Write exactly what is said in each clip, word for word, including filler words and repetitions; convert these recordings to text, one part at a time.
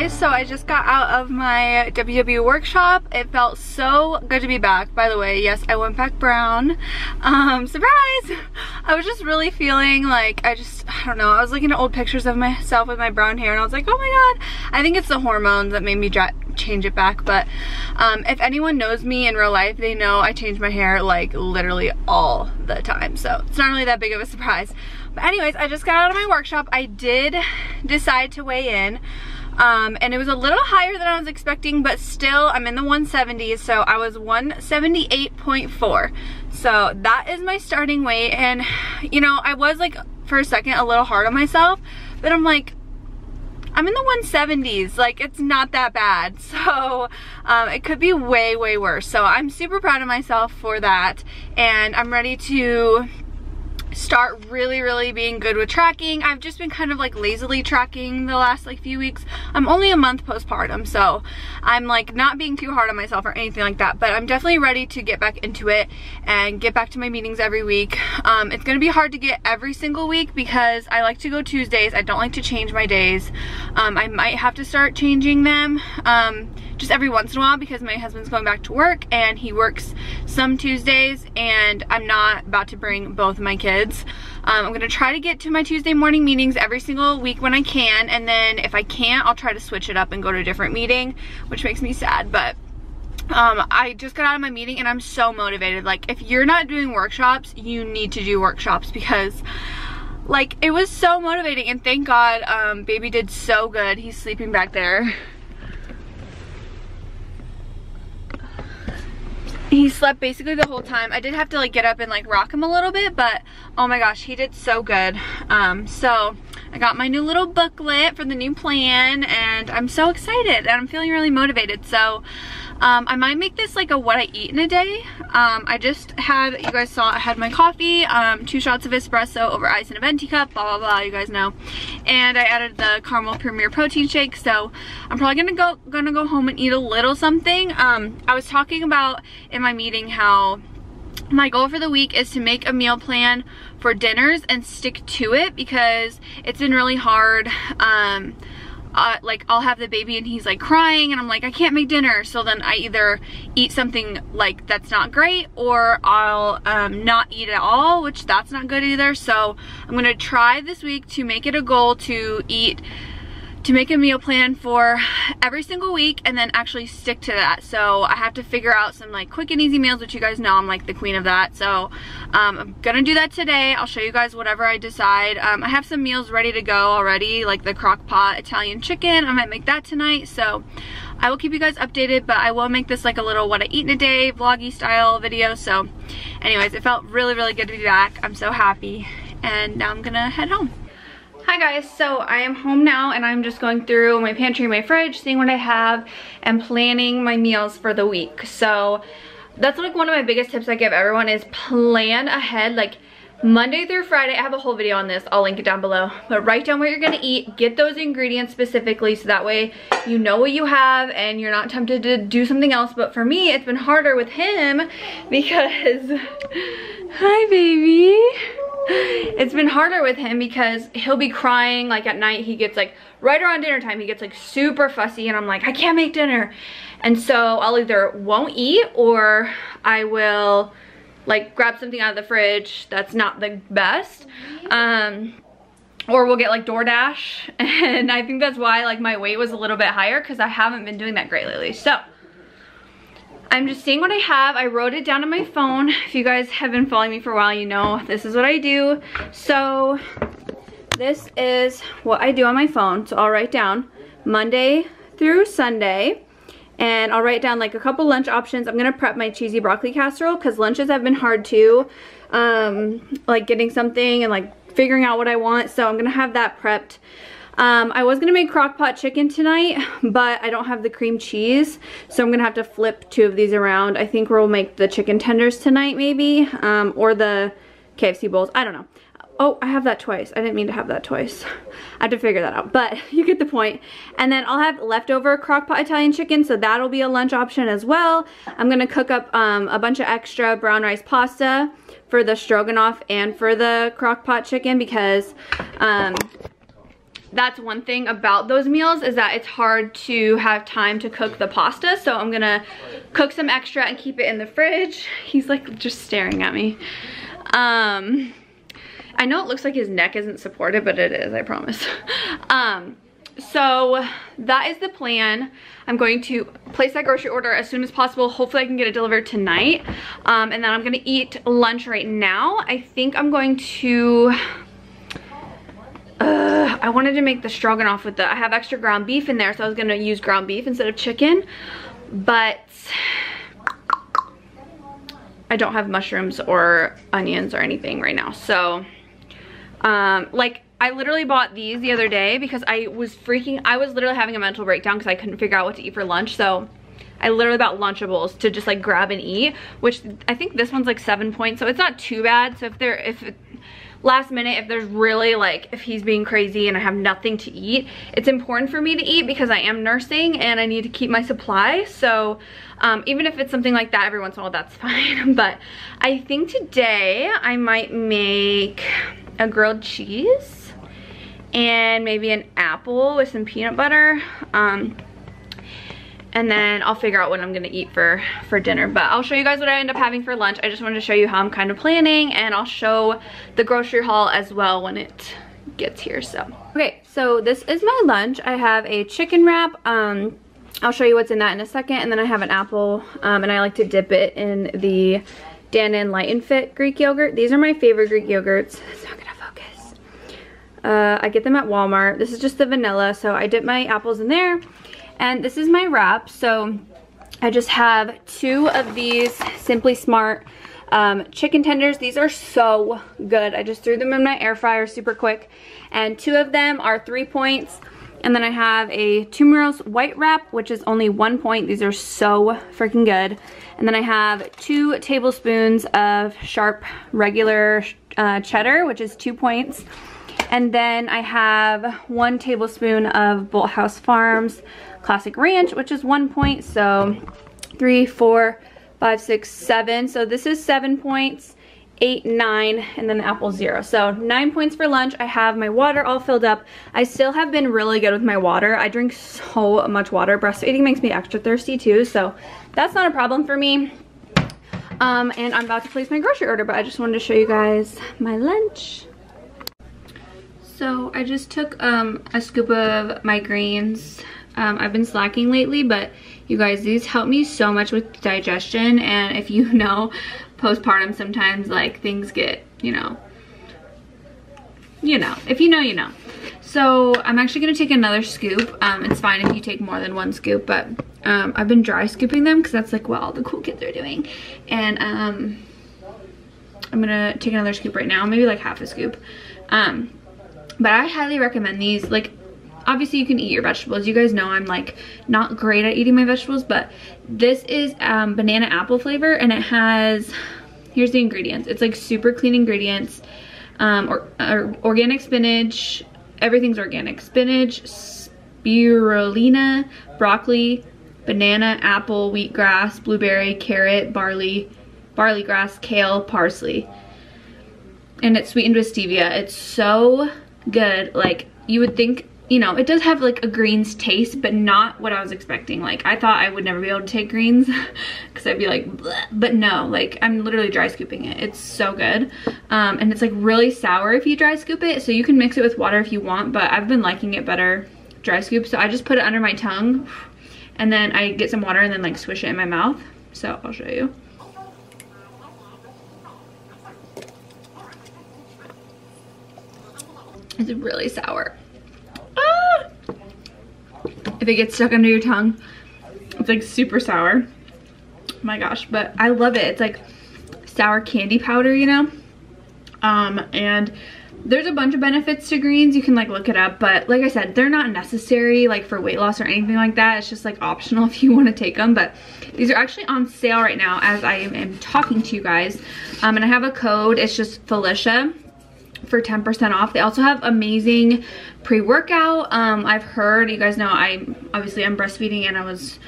guys, so I just got out of my W W workshop. It felt so good to be back. By the way, yes, I went back brown. Um, surprise! I was just really feeling like, I just, I don't know, I was looking at old pictures of myself with my brown hair and I was like, oh my god, I think it's the hormones that made me dry change it back. But um, if anyone knows me in real life, they know I change my hair like literally all the time, so it's not really that big of a surprise. But anyways, I just got out of my workshop. I did decide to weigh in, um, and it was a little higher than I was expecting, but still I'm in the one seventies, so I was one seventy-eight point four. So that is my starting weight, and you know, I was like for a second a little hard on myself, but I'm like, I'm in the one seventies, like it's not that bad. So um, it could be way, way worse. So I'm super proud of myself for that. And I'm ready to start really, really being good with tracking. I've just been kind of like lazily tracking the last like few weeks. I'm only a month postpartum, so I'm like not being too hard on myself or anything like that, but I'm definitely ready to get back into it and get back to my meetings every week. Um, it's gonna be hard to get every single week because I like to go Tuesdays. I don't like to change my days. Um, I might have to start changing them um, just every once in a while because my husband's going back to work and he works some Tuesdays, and I'm not about to bring both of my kids. Um, I'm gonna try to get to my Tuesday morning meetings every single week when I can, and then if I can't, I'll try to switch it up and go to a different meeting, which makes me sad. But um, I just got out of my meeting and I'm so motivated. Like, if you're not doing workshops, you need to do workshops, because like it was so motivating. And thank God, um, baby did so good. He's sleeping back there. He slept basically the whole time. I did have to like get up and like rock him a little bit, but oh my gosh, he did so good. Um, so I got my new little booklet for the new plan, and I'm so excited and I'm feeling really motivated. So um, I might make this like a what I eat in a day. Um, I just had, you guys saw, I had my coffee, um, two shots of espresso over ice in a venti cup, blah, blah, blah, you guys know. And I added the caramel premier protein shake. So I'm probably gonna go, gonna go home and eat a little something. Um, I was talking about in my meeting how my goal for the week is to make a meal plan for dinners and stick to it, because it's been really hard. Um, uh, like I'll have the baby and he's like crying and I'm like, I can't make dinner. So then I either eat something like that's not great, or I'll um, not eat at all, which that's not good either. So I'm gonna try this week to make it a goal to eat to make a meal plan for every single week, and then actually stick to that. So I have to figure out some like quick and easy meals, which you guys know I'm like the queen of that. So um, I'm gonna do that today. I'll show you guys whatever I decide. Um, I have some meals ready to go already, like the crock pot Italian chicken. I might make that tonight. So I will keep you guys updated, but I will make this like a little what I eat in a day vloggy style video. So anyways, it felt really, really good to be back. I'm so happy. And now I'm gonna head home. Hi guys, so I am home now and I'm just going through my pantry and my fridge, seeing what I have and planning my meals for the week. So that's like one of my biggest tips I give everyone, is plan ahead, like Monday through Friday. I have a whole video on this, I'll link it down below, but write down what you're gonna eat, get those ingredients specifically so that way you know what you have and you're not tempted to do something else. But for me, it's been harder with him because, hi baby. It's been harder with him because he'll be crying like at night. He gets like right around dinner time, he gets like super fussy and I'm like, I can't make dinner. And so I'll either won't eat, or I will like grab something out of the fridge that's not the best. Um, or we'll get like DoorDash. And I think that's why like my weight was a little bit higher, because I haven't been doing that great lately. So I'm just seeing what I have. I wrote it down on my phone. If you guys have been following me for a while, you know this is what I do. So this is what I do on my phone. So I'll write down Monday through Sunday, and I'll write down like a couple lunch options. I'm gonna prep my cheesy broccoli casserole, because lunches have been hard too. Um, like getting something and like figuring out what I want. So I'm gonna have that prepped. Um, I was gonna make crock pot chicken tonight, but I don't have the cream cheese, so I'm gonna have to flip two of these around. I think we'll make the chicken tenders tonight maybe, um, or the K F C bowls, I don't know. Oh, I have that twice. I didn't mean to have that twice. I have to figure that out, but you get the point. And then I'll have leftover crock pot Italian chicken, so that'll be a lunch option as well. I'm gonna cook up um, a bunch of extra brown rice pasta for the stroganoff and for the crock pot chicken, because um, that's one thing about those meals, is that it's hard to have time to cook the pasta. So I'm gonna cook some extra and keep it in the fridge. He's like just staring at me. Um, I know it looks like his neck isn't supported, but it is, I promise. Um, so that is the plan. I'm going to place that grocery order as soon as possible. Hopefully I can get it delivered tonight. Um, and then I'm gonna eat lunch right now. I think I'm going to, uh, I wanted to make the stroganoff with the, I have extra ground beef in there, so I was gonna use ground beef instead of chicken, but I don't have mushrooms or onions or anything right now. So, um, like, I literally bought these the other day because I was freaking, I was literally having a mental breakdown because I couldn't figure out what to eat for lunch. So I literally bought Lunchables to just like grab and eat, which I think this one's like seven points. So it's not too bad. So if they're, if last minute, if there's really like, if he's being crazy and I have nothing to eat, it's important for me to eat because I am nursing and I need to keep my supply. So um, even if it's something like that every once in a while, that's fine. But I think today I might make a grilled cheese and maybe an apple with some peanut butter, um, and then I'll figure out what I'm gonna eat for for dinner. But I'll show you guys what I end up having for lunch. I just wanted to show you how I'm kind of planning, and I'll show the grocery haul as well when it gets here. So okay, so this is my lunch. I have a chicken wrap. um, I'll show you what's in that in a second, and then I have an apple, um, and I like to dip it in the Dannon Light and Fit Greek yogurt. These are my favorite Greek yogurts. It's not gonna Uh, I get them at Walmart. This is just the vanilla, so I dip my apples in there. And this is my wrap. So I just have two of these Simply Smart um, chicken tenders. These are so good. I just threw them in my air fryer super quick. And two of them are three points. And then I have a Tumaro's white wrap, which is only one point. These are so freaking good. And then I have two tablespoons of sharp regular uh, cheddar, which is two points. And then I have one tablespoon of Bolt House Farms Classic Ranch, which is one point. So three, four, five, six, seven. So this is seven points, eight, nine, and then the apple zero. So nine points for lunch. I have my water all filled up. I still have been really good with my water. I drink so much water. Breastfeeding makes me extra thirsty too. So that's not a problem for me. Um, and I'm about to place my grocery order, but I just wanted to show you guys my lunch. So I just took um, a scoop of my greens. Um, I've been slacking lately, but you guys, these help me so much with digestion. And if you know, postpartum sometimes like things get, you know, you know, if you know, you know. So I'm actually gonna take another scoop. Um, it's fine if you take more than one scoop, but um, I've been dry scooping them because that's like what all the cool kids are doing. And um, I'm gonna take another scoop right now, maybe like half a scoop. Um, But I highly recommend these. Like, obviously you can eat your vegetables. You guys know I'm like not great at eating my vegetables, but this is um, banana apple flavor, and it has, here's the ingredients. It's like super clean ingredients, um, or, or organic spinach. Everything's organic. Spinach, spirulina, broccoli, banana, apple, wheatgrass, blueberry, carrot, barley, barley grass, kale, parsley. And it's sweetened with stevia. It's so good. Like, you would think, you know, it does have like a greens taste, but not what I was expecting. Like, I thought I would never be able to take greens because I'd be like bleh. But no, like, I'm literally dry scooping it. It's so good. Um and it's like really sour if you dry scoop it, so you can mix it with water if you want, but I've been liking it better dry scoop. So I just put it under my tongue, and then I get some water and then like swish it in my mouth. So I'll show you. It's really sour. Ah! If it gets stuck under your tongue, it's like super sour. Oh my gosh, but I love it. It's like sour candy powder, you know? Um, and there's a bunch of benefits to greens. You can like look it up, but like I said, they're not necessary like for weight loss or anything like that. It's just like optional if you want to take them, but these are actually on sale right now as I am talking to you guys. Um, and I have a code. It's just Felicia for ten percent off. They also have amazing pre-workout. um I've heard, you guys know, I obviously I'm breastfeeding and I was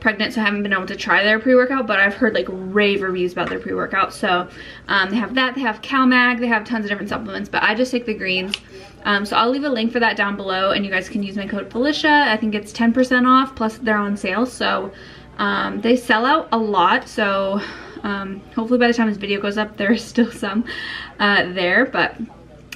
pregnant, so I haven't been able to try their pre-workout, but I've heard like rave reviews about their pre-workout. So um they have that, they have CalMag, they have tons of different supplements, but I just take the greens. Um, so I'll leave a link for that down below, and you guys can use my code Felicia. I think it's ten percent off, plus they're on sale. So um, they sell out a lot. So um, hopefully by the time this video goes up, there's still some uh, there, but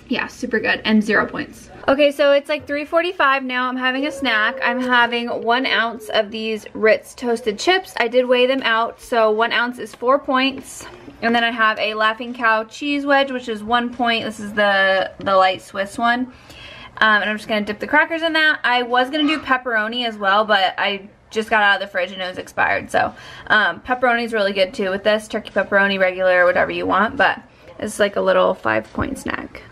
yeah, super good, and zero points. Okay, so it's like three forty-five now. I'm having a snack. I'm having one ounce of these Ritz toasted chips. I did weigh them out, so one ounce is four points. And then I have a Laughing Cow cheese wedge, which is one point. This is the, the light Swiss one. Um, and I'm just gonna dip the crackers in that. I was gonna do pepperoni as well, but I just got out of the fridge and it was expired. So um, pepperoni is really good too with this. Turkey pepperoni, regular, whatever you want, but it's like a little five point snack.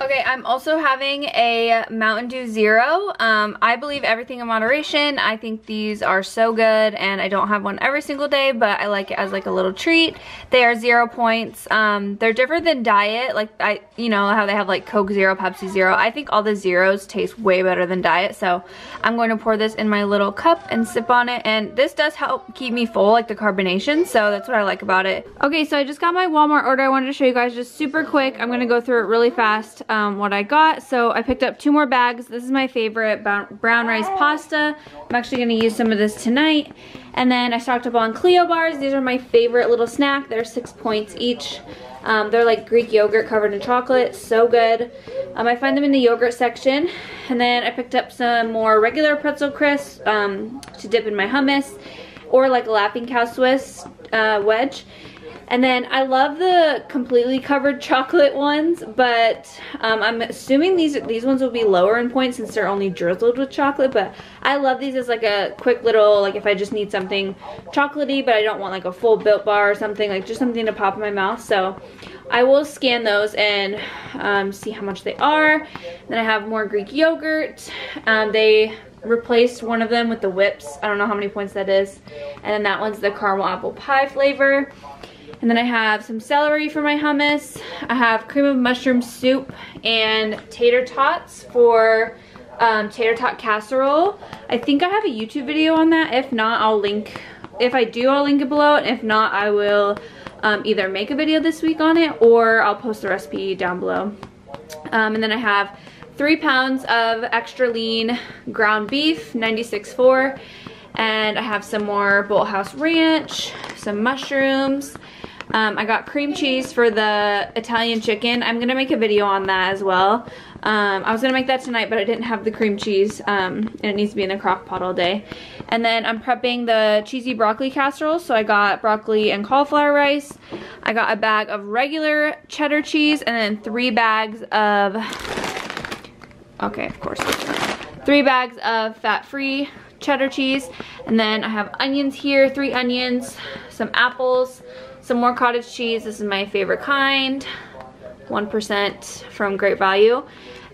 Okay, I'm also having a Mountain Dew Zero. Um, I believe everything in moderation. I think these are so good, and I don't have one every single day, but I like it as like a little treat. They are zero points. Um, they're different than diet. Like, I, you know how they have like Coke Zero, Pepsi Zero. I think all the zeros taste way better than diet, so I'm going to pour this in my little cup and sip on it, and this does help keep me full, like the carbonation, so that's what I like about it. Okay, so I just got my Walmart order. I wanted to show you guys just super quick. I'm gonna go through it really fast. Um, what I got. So I picked up two more bags. This is my favorite brown rice pasta. I'm actually going to use some of this tonight. And then I stocked up on Cleo bars. These are my favorite little snack. They're six points each. Um, they're like Greek yogurt covered in chocolate. So good. Um, I find them in the yogurt section. And then I picked up some more regular pretzel crisps um, to dip in my hummus, or like a Laughing Cow Swiss uh, wedge. And then I love the completely covered chocolate ones, but um, I'm assuming these these ones will be lower in points since they're only drizzled with chocolate, but I love these as like a quick little, like if I just need something chocolatey, but I don't want like a full Built Bar or something, like just something to pop in my mouth. So I will scan those and um, see how much they are. Then I have more Greek yogurt. Um, they replaced one of them with the Whips. I don't know how many points that is. And then that one's the caramel apple pie flavor. And then I have some celery for my hummus. I have cream of mushroom soup and tater tots for um, tater tot casserole. I think I have a YouTube video on that. If not, I'll link, if I do, I'll link it below. And if not, I will um, either make a video this week on it, or I'll post the recipe down below. Um, and then I have three pounds of extra lean ground beef, ninety-six point four. And I have some more Bolt House ranch, some mushrooms. Um, I got cream cheese for the Italian chicken. I'm gonna make a video on that as well. Um, I was gonna make that tonight, but I didn't have the cream cheese, um, and it needs to be in the crock pot all day. And then I'm prepping the cheesy broccoli casserole, so I got broccoli and cauliflower rice. I got a bag of regular cheddar cheese, and then three bags of, okay, of course, three bags of fat-free cheddar cheese. And then I have onions here, three onions, some apples, some more cottage cheese. This is my favorite kind, one percent from Great Value.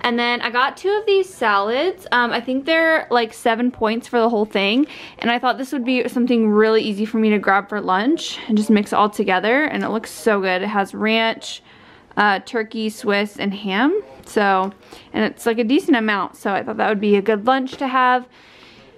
And then I got two of these salads. Um, I think they're like seven points for the whole thing. And I thought this would be something really easy for me to grab for lunch and just mix it all together. And it looks so good. It has ranch, uh, turkey, Swiss, and ham. So, and it's like a decent amount. So I thought that would be a good lunch to have.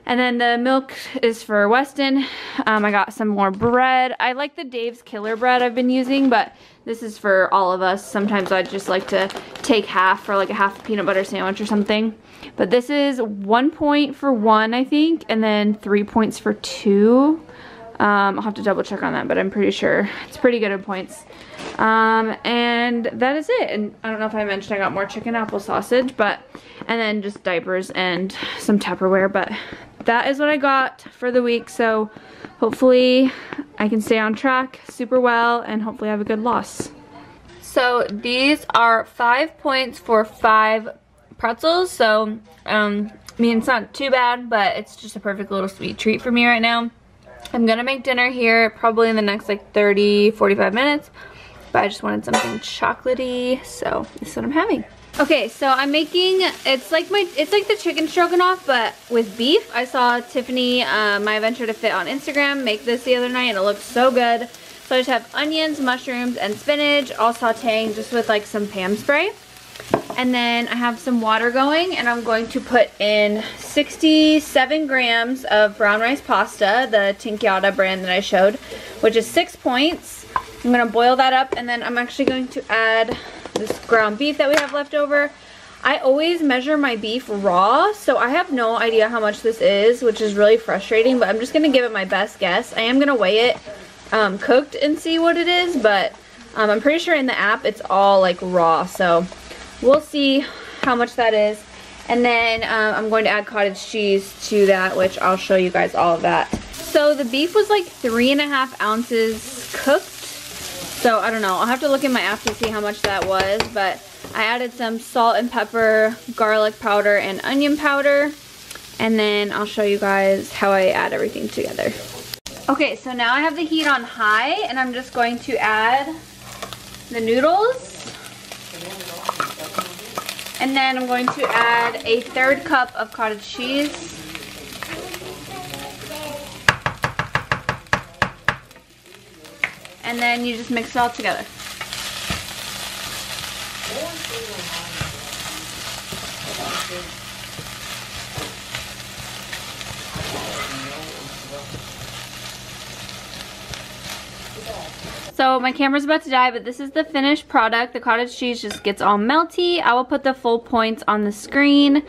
And then the milk is for Weston. Um, I got some more bread. I like the Dave's Killer Bread I've been using, but this is for all of us. Sometimes I just like to take half for like a half peanut butter sandwich or something. But this is one point for one, I think, and then three points for two. Um, I'll have to double check on that, but I'm pretty sure it's pretty good in points. Um, and that is it. And I don't know if I mentioned I got more chicken apple sausage, but, and then just diapers and some Tupperware, but that is what I got for the week. So hopefully I can stay on track super well, and hopefully I have a good loss. So these are five points for five pretzels. So, um, I mean, it's not too bad, but it's just a perfect little sweet treat for me right now. I'm gonna make dinner here probably in the next like thirty, forty-five minutes. But I just wanted something chocolatey, so this is what I'm having. Okay, so I'm making, it's like my, it's like the chicken stroganoff, but with beef. I saw Tiffany, uh, My Adventure to Fit on Instagram, make this the other night, and it looked so good. So I just have onions, mushrooms, and spinach, all sauteing just with like some Pam spray. And then I have some water going, and I'm going to put in sixty-seven grams of brown rice pasta, the Tinkyada brand that I showed, which is six points. I'm gonna boil that up, and then I'm actually going to add this ground beef that we have left over. I always measure my beef raw, so I have no idea how much this is, which is really frustrating, but I'm just going to give it my best guess. I am going to weigh it um, cooked and see what it is, but um, I'm pretty sure in the app it's all like raw, so we'll see how much that is. And then um, I'm going to add cottage cheese to that, which I'll show you guys all of that. So the beef was like three and a half ounces cooked, so I don't know. I'll have to look in my app to see how much that was, but I added some salt and pepper, garlic powder, and onion powder, and then I'll show you guys how I add everything together. Okay, so now I have the heat on high, and I'm just going to add the noodles. And then I'm going to add a third cup of cottage cheese. And then you just mix it all together. So my camera's about to die, but this is the finished product. The cottage cheese just gets all melty. I will put the full points on the screen,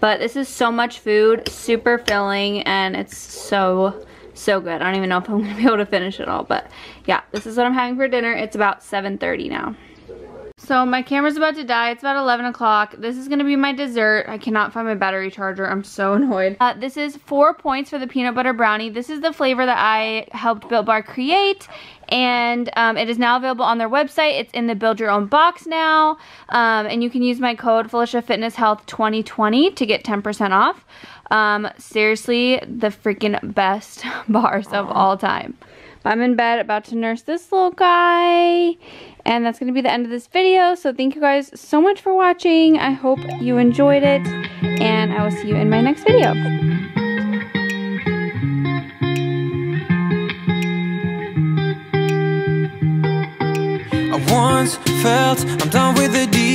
but this is so much food, super filling, and it's so, so good. I don't even know if I'm gonna be able to finish it all, but yeah, this is what I'm having for dinner. It's about seven thirty now. So my camera's about to die. It's about eleven o'clock. This is going to be my dessert. I cannot find my battery charger. I'm so annoyed. Uh, this is four points for the peanut butter brownie. This is the flavor that I helped Built Bar create, and um, it is now available on their website. It's in the build your own box now, um, and you can use my code Felicia Fitness Health twenty twenty to get ten percent off. Um, seriously, the freaking best bars of all time. I'm in bed about to nurse this little guy, and that's going to be the end of this video. So thank you guys so much for watching. I hope you enjoyed it, and I will see you in my next video. I once felt I'm done with the deed.